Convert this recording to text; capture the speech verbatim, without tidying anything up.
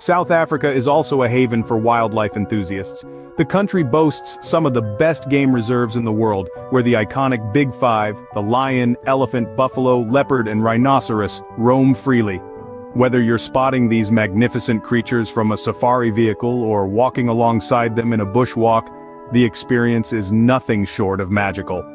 South Africa is also a haven for wildlife enthusiasts. The country boasts some of the best game reserves in the world, where the iconic Big Five, the lion, elephant, buffalo, leopard, and rhinoceros, roam freely. Whether you're spotting these magnificent creatures from a safari vehicle or walking alongside them in a bushwalk, the experience is nothing short of magical.